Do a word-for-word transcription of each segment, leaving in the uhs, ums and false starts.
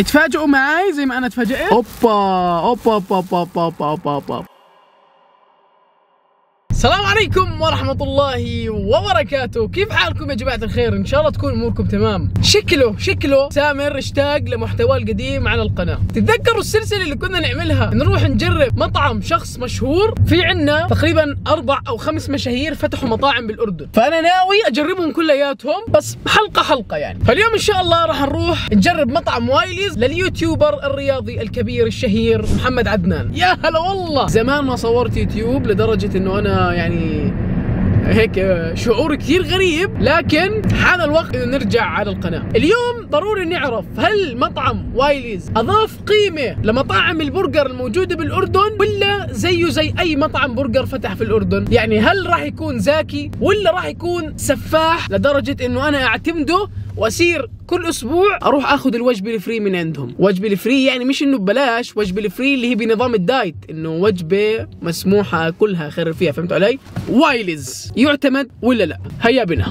اتفاجئوا معاي زي ما انا اتفاجئت. اوبا اوبا اوبا اوبا اوبا اوبا اوبا. السلام عليكم ورحمة الله وبركاته، كيف حالكم يا جماعة الخير؟ إن شاء الله تكون أموركم تمام. شكله شكله سامر اشتاق لمحتوى القديم على القناة. تتذكروا السلسلة اللي كنا نعملها نروح نجرب مطعم شخص مشهور؟ في عنا تقريبا أربع أو خمس مشاهير فتحوا مطاعم بالأردن، فأنا ناوي أجربهم كلياتهم بس حلقة حلقة يعني. فاليوم إن شاء الله راح نروح نجرب مطعم وايليز لليوتيوبر الرياضي الكبير الشهير محمد عدنان. يا هلا والله، زمان ما صورت يوتيوب لدرجة إنه أنا يعني هيك شعور كثير غريب، لكن حان الوقت انه نرجع على القناه. اليوم ضروري نعرف هل مطعم وايليز اضاف قيمه لمطاعم البرجر الموجوده بالاردن ولا زيه زي اي مطعم برجر فتح في الاردن؟ يعني هل راح يكون زاكي ولا راح يكون سفاح لدرجه انه انا اعتمده واسير كل اسبوع اروح اخذ الوجبه الفري من عندهم؟ وجبه الفري يعني مش انه ببلاش، وجبه الفري اللي هي بنظام الدايت، انه وجبه مسموحه اكلها خير فيها. فهمتوا علي؟ وايليز يعتمد ولا لا؟ هيا بنا.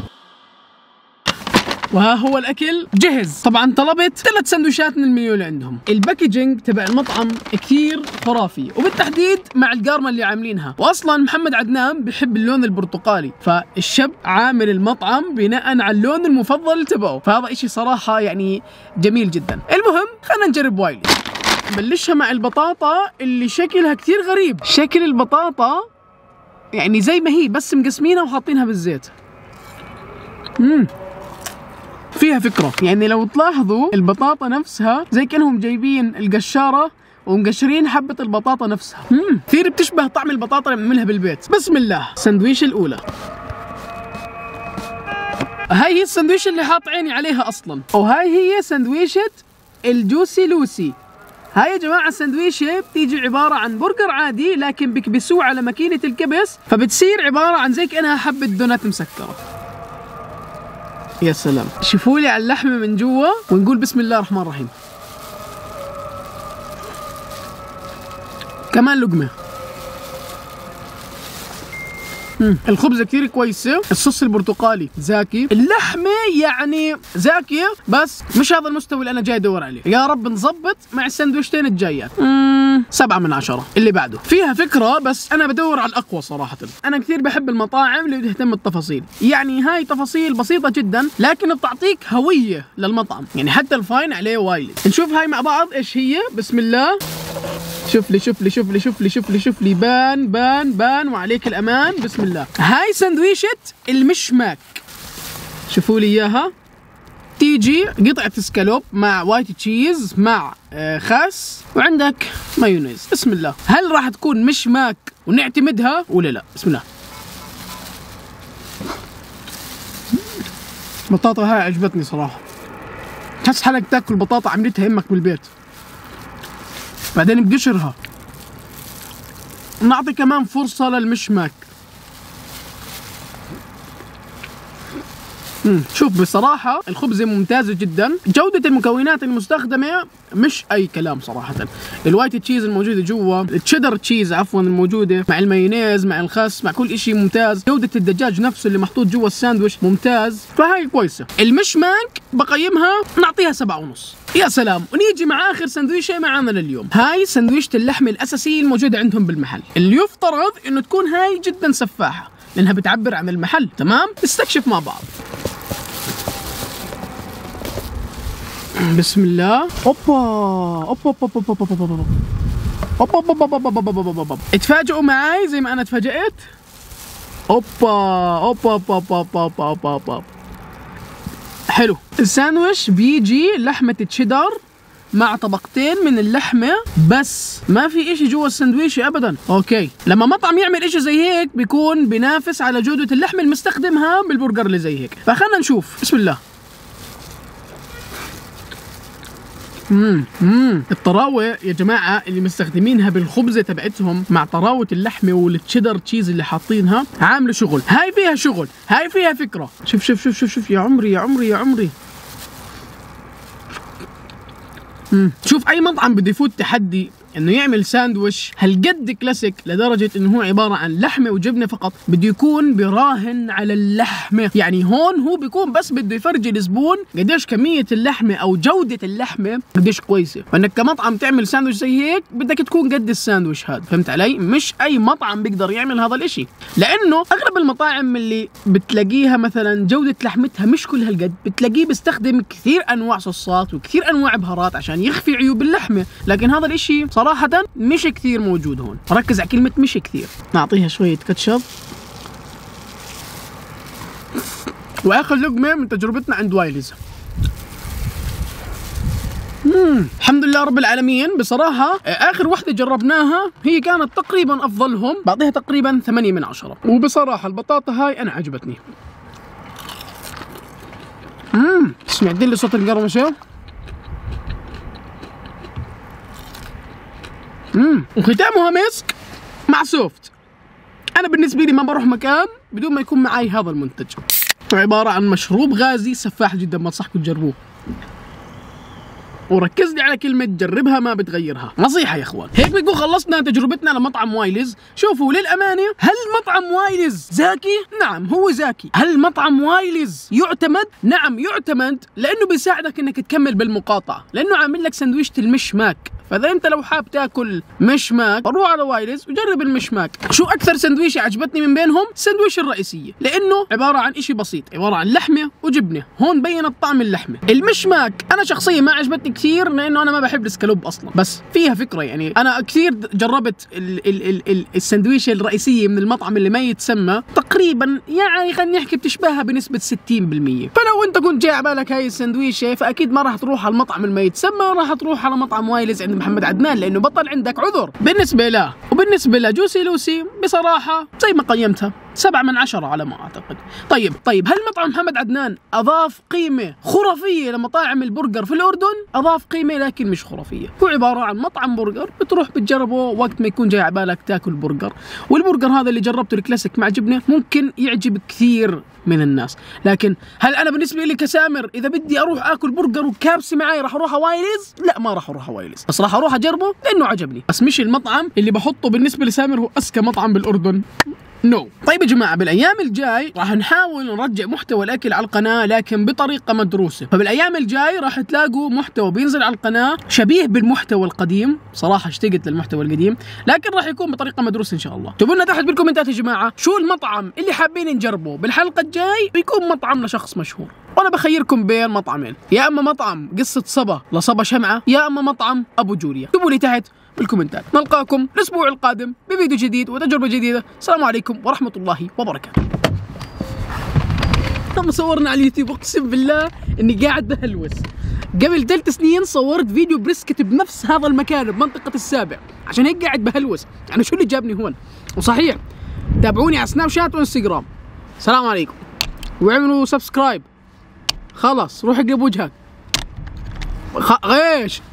وها هو الاكل جهز. طبعا طلبت ثلاث سندويشات من المنيو اللي عندهم. الباكجينج تبع المطعم كثير خرافي، وبالتحديد مع القارمه اللي عاملينها، واصلا محمد عدنان بحب اللون البرتقالي، فالشاب عامل المطعم بناء على اللون المفضل تبعه، فهذا اشي صراحه يعني جميل جدا. المهم خلينا نجرب وايليز. بلشها مع البطاطا اللي شكلها كثير غريب. شكل البطاطا يعني زي ما هي بس مقسمينها وحاطينها بالزيت. امم فيها فكرة، يعني لو تلاحظوا البطاطا نفسها زي كأنهم جايبين القشارة ومقشرين حبة البطاطا نفسها. امم كثير بتشبه طعم البطاطا اللي بنعملها بالبيت. بسم الله. السندويشة الأولى، هاي هي السندويشة اللي حاط عيني عليها أصلا، وهاي هي سندويشة الجوسي لوسي. هاي يا جماعة السندويشة بتيجي عبارة عن برجر عادي، لكن بكبسوه على ماكينة الكبس، فبتصير عبارة عن زي كأنها حبة دونات مسكرة. يا سلام، شوفوا لي على اللحمة من جوا ونقول بسم الله الرحمن الرحيم. كمان لقمة. مم. الخبزة كثير كويسة، الصوص البرتقالي زاكي، اللحمة يعني زاكية بس مش هذا المستوى اللي أنا جاي أدور عليه. يا رب نظبط مع السندويشتين الجايات. سبعة من عشرة. اللي بعده فيها فكرة بس أنا بدور على الأقوى صراحة. أنا كثير بحب المطاعم اللي بتهتم بالتفاصيل، يعني هاي تفاصيل بسيطة جدا لكن بتعطيك هوية للمطعم، يعني حتى الفاين عليه وايليز. نشوف هاي مع بعض إيش هي. بسم الله. شوف لي شوف لي شوف لي شوف لي شوف لي شوف لي بان بان بان وعليك الأمان. بسم الله. هاي سندويشة المشماك، شوفوا لي إياها. تيجي قطعة سكالوب مع وايت تشيز مع خس وعندك مايونيز. بسم الله. هل راح تكون مشماك ونعتمدها ولا لا؟ بسم الله. البطاطا هاي عجبتني صراحة، تحس حالك تاكل بطاطا عملتها امك بالبيت بعدين بقشرها. نعطي كمان فرصة للمشماك. مم. شوف بصراحة الخبزة ممتازة جدا، جودة المكونات المستخدمة مش أي كلام صراحة. الوايت تشيز الموجودة جوا، التشيدر تشيز عفوا الموجودة مع المايونيز مع الخس مع كل إشي ممتاز. جودة الدجاج نفسه اللي محطوط جوا الساندويش ممتاز، فهاي كويسة. المشماك بقيمها نعطيها سبعة ونص. يا سلام. ونيجي مع آخر سندويشة معانا لليوم، هاي سندويشة اللحمة الأساسية الموجودة عندهم بالمحل، اللي يفترض إنه تكون هاي جدا سفاحة لأنها بتعبر عن المحل. تمام، نستكشف مع بعض. بسم الله. اوبا اوبا اوبا اوبا اوبا اوبا اوبا اوبا اوبا اوبا. اتفاجئوا معي زي ما انا اتفاجئت. اوبا اوبا اوبا اوبا اوبا. حلو. الساندويش بيجي لحمة تشيدر مع طبقتين من اللحمة بس، ما في اشي جوا السندويشة ابدا. اوكي، لما مطعم يعمل اشي زي هيك بيكون بينافس على جودة اللحمة المستخدمها بالبرجر اللي زي هيك، فخلنا نشوف. بسم الله. امم امم الطراوه يا جماعه اللي مستخدمينها بالخبزه تبعتهم مع طراوه اللحمه والتشيدر تشيز اللي حاطينها عامله شغل. هاي فيها شغل، هاي فيها فكره. شوف شوف شوف شوف شوف يا عمري يا عمري يا عمري. امم شوف اي مطعم بده يفوت تحدي انه يعمل ساندويش هالقد كلاسيك لدرجه انه هو عباره عن لحمه وجبنه فقط، بده يكون براهن على اللحمه، يعني هون هو بيكون بس بده يفرجي الزبون قديش كميه اللحمه او جوده اللحمه قديش كويسه، فانك كمطعم تعمل ساندويش زي هيك بدك تكون قد الساندويش هذا، فهمت علي؟ مش اي مطعم بيقدر يعمل هذا الاشي، لانه اغلب المطاعم اللي بتلاقيها مثلا جوده لحمتها مش كل هالقد، بتلاقيه بيستخدم كثير انواع صوصات وكثير انواع بهارات عشان يخفي عيوب اللحمه، لكن هذا الاشي صراحة مش كثير موجود هون. ركز على كلمة مش كثير. نعطيها شوية كاتشب وآخر لقمة من تجربتنا عند وايليز. مم. الحمد لله رب العالمين. بصراحة آخر وحدة جربناها هي كانت تقريبا أفضلهم، بعطيها تقريبا ثمانية من عشرة، وبصراحة البطاطا هاي أنا عجبتني. مم. سمعتين لي صوت القرمشة؟ امم وختامها مسك مع سوفت. انا بالنسبه لي ما بروح مكان بدون ما يكون معي هذا المنتج، عباره عن مشروب غازي سفاح جدا، بنصحكم تجربوه. وركز لي على كلمه جربها ما بتغيرها، نصيحه يا اخوان. هيك بنكون خلصنا تجربتنا لمطعم وايليز. شوفوا للامانه، هل مطعم وايليز زاكي؟ نعم هو زاكي. هل مطعم وايليز يعتمد؟ نعم يعتمد، لانه بيساعدك انك تكمل بالمقاطعه، لانه عامل لك سندويشه المش ماك. فاذا انت لو حاب تاكل مشماك روح على وايليز وجرب المشماك. شو اكثر سندويشه عجبتني من بينهم؟ السندويشه الرئيسيه، لانه عباره عن شيء بسيط، عباره عن لحمه وجبنه، هون بينت طعم اللحمه. المشماك انا شخصيا ما عجبتني كثير لانه انا ما بحب الاسكالوب اصلا، بس فيها فكره يعني. انا كثير جربت ال ال ال ال السندويشه الرئيسيه من المطعم اللي ما يتسمى، تقريبا يعني خلينا نحكي بتشبهها بنسبه ستين بالمية، فلو انت كنت جاي على بالك هاي السندويشه فاكيد ما راح تروح على المطعم اللي ما يتسمى، راح تروح على مطعم وايليز عند محمد عدنان، لانه بطل عندك عذر. بالنسبه له وبالنسبه لجوسي لوسي بصراحه زي ما قيمتها سبعة من عشرة على ما اعتقد. طيب طيب هل مطعم محمد عدنان اضاف قيمه خرافيه لمطاعم البرجر في الاردن؟ اضاف قيمه لكن مش خرافيه، هو عباره عن مطعم برجر بتروح بتجربه وقت ما يكون جاي على بالك تاكل برجر، والبرجر هذا اللي جربته الكلاسيك مع جبنه ممكن يعجب كثير من الناس، لكن هل انا بالنسبه لي كسامر اذا بدي اروح اكل برجر وكابسي معي راح اروح وايليز؟ لا ما راح اروح وايليز، بس راح اروح اجربه لانه عجبني، بس مش المطعم اللي بحطه بالنسبه لسامر هو اذكى مطعم بالاردن. نو no. طيب يا جماعة، بالأيام الجاي راح نحاول نرجع محتوى الأكل على القناة لكن بطريقة مدروسة، فبالأيام الجاي راح تلاقوا محتوى بينزل على القناة شبيه بالمحتوى القديم، صراحة اشتقت للمحتوى القديم، لكن راح يكون بطريقة مدروسة إن شاء الله. اكتبوا لنا تحت بالكومنتات يا جماعة شو المطعم اللي حابين نجربه بالحلقة الجاي بيكون مطعم لشخص مشهور، وأنا بخيركم بين مطعمين، يا إما مطعم قصة صبا لصبا شمعة، يا إما مطعم أبو جوليا. اكتبوا لي تحت بالكومنتات. نلقاكم الأسبوع القادم بفيديو جديد وتجربة جديدة. السلام عليكم ورحمة الله وبركاته. لما صورنا على اليوتيوب أقسم بالله إني قاعد بهلوس. قبل ثلاث سنين صورت فيديو بريسكت بنفس هذا المكان بمنطقة السابع، عشان هيك قاعد بهلوس، يعني شو اللي جابني هون؟ وصحيح تابعوني على سناب شات وانستغرام. السلام عليكم واعملوا سبسكرايب. خلاص روح اقلب وجهك. غيش.